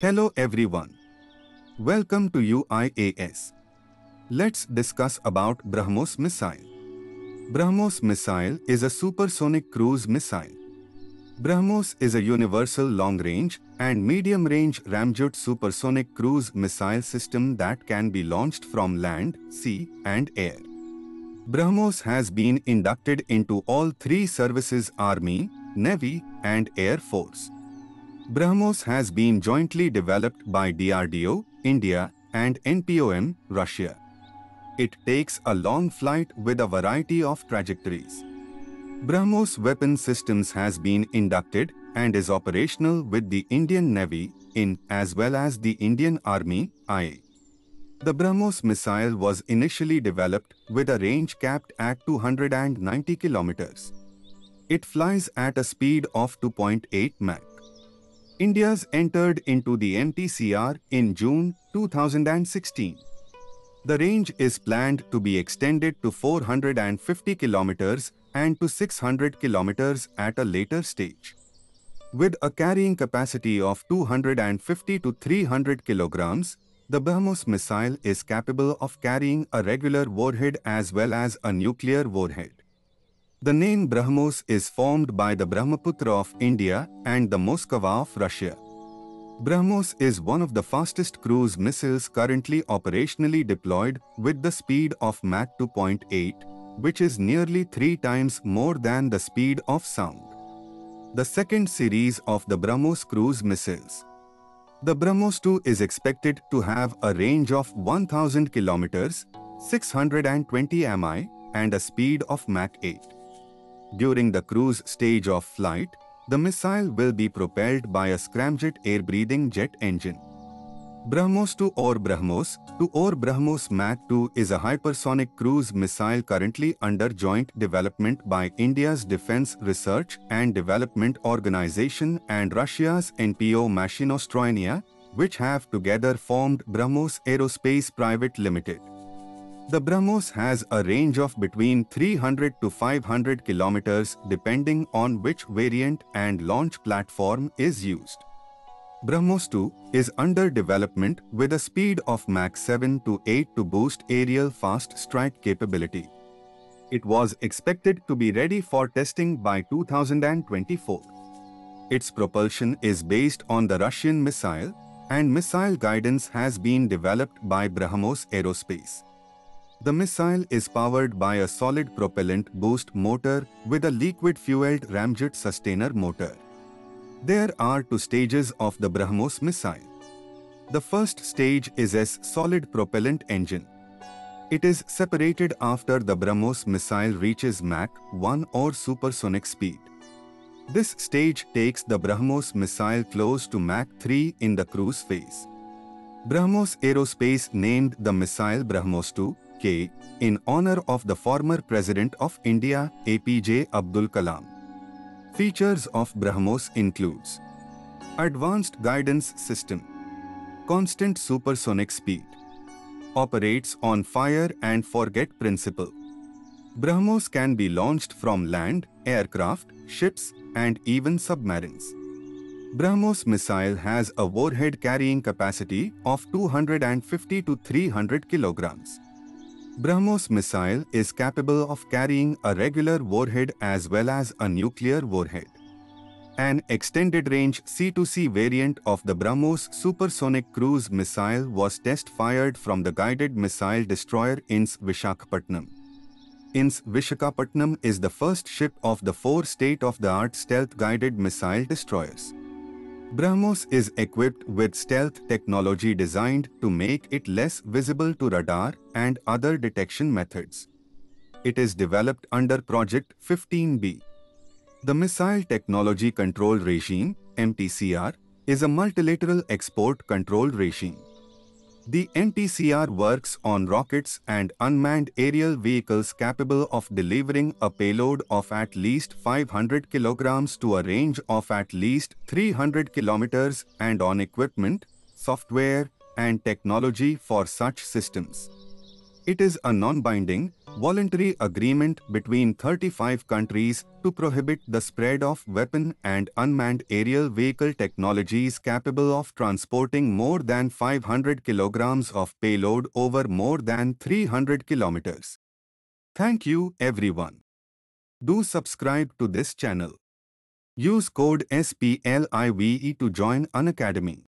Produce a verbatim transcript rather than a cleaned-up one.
Hello everyone. Welcome to U I A S. Let's discuss about BrahMos missile. BrahMos missile is a supersonic cruise missile. BrahMos is a universal long-range and medium-range ramjet supersonic cruise missile system that can be launched from land, sea, and air. BrahMos has been inducted into all three services: Army, Navy, and Air Force. BrahMos has been jointly developed by D R D O, India, and N P O M, Russia. It takes a long flight with a variety of trajectories. BrahMos weapon systems has been inducted and is operational with the Indian Navy in as well as the Indian Army I A. The BrahMos missile was initially developed with a range capped at two hundred ninety kilometers. It flies at a speed of two point eight Mach. India's entered into the M T C R in June two thousand sixteen. The range is planned to be extended to four hundred fifty kilometers and to six hundred kilometers at a later stage. With a carrying capacity of two hundred fifty to three hundred kilograms, the BrahMos missile is capable of carrying a regular warhead as well as a nuclear warhead. The name BrahMos is formed by the Brahmaputra of India and the Moskva of Russia. BrahMos is one of the fastest cruise missiles currently operationally deployed with the speed of Mach two point eight, which is nearly three times more than the speed of sound. The second series of the BrahMos cruise missiles. The BrahMos two is expected to have a range of one thousand kilometers, six hundred twenty miles, and a speed of Mach eight. During the cruise stage of flight, the missile will be propelled by a scramjet air-breathing jet engine. BrahMos two or BrahMos two or BrahMos Mach two is a hypersonic cruise missile currently under joint development by India's Defence Research and Development Organisation and Russia's N P O Mashinostroyenia, which have together formed Brahmos Aerospace Private Limited. The BrahMos has a range of between three hundred to five hundred kilometers depending on which variant and launch platform is used. BrahMos two is under development with a speed of Mach seven to eight to boost aerial fast strike capability. It was expected to be ready for testing by two thousand twenty-four. Its propulsion is based on the Russian missile, and missile guidance has been developed by Brahmos Aerospace. The missile is powered by a solid propellant boost motor with a liquid-fueled ramjet sustainer motor. There are two stages of the BrahMos missile. The first stage is S solid propellant engine. It is separated after the BrahMos missile reaches Mach one or supersonic speed. This stage takes the BrahMos missile close to Mach three in the cruise phase. BrahMos Aerospace named the missile BrahMos two K in honor of the former President of India, A P J Abdul Kalam. Features of BrahMos includes advanced guidance system, constant supersonic speed, operates on fire and forget principle. BrahMos can be launched from land, aircraft, ships, and even submarines. BrahMos missile has a warhead carrying capacity of two hundred fifty to three hundred kilograms. BrahMos missile is capable of carrying a regular warhead as well as a nuclear warhead. An extended-range C two C variant of the BrahMos supersonic cruise missile was test-fired from the guided missile destroyer I N S Vishakhapatnam. I N S Vishakhapatnam is the first ship of the four state-of-the-art stealth guided missile destroyers. BrahMos is equipped with stealth technology designed to make it less visible to radar and other detection methods. It is developed under Project fifteen B. The Missile Technology Control Regime, M T C R, is a multilateral export control regime. The M T C R works on rockets and unmanned aerial vehicles capable of delivering a payload of at least five hundred kilograms to a range of at least three hundred kilometers and on equipment, software, and technology for such systems. It is a non-binding, voluntary agreement between thirty-five countries to prohibit the spread of weapon and unmanned aerial vehicle technologies capable of transporting more than five hundred kilograms of payload over more than three hundred kilometers. Thank you, everyone. Do subscribe to this channel. Use code S P L I V E to join Unacademy.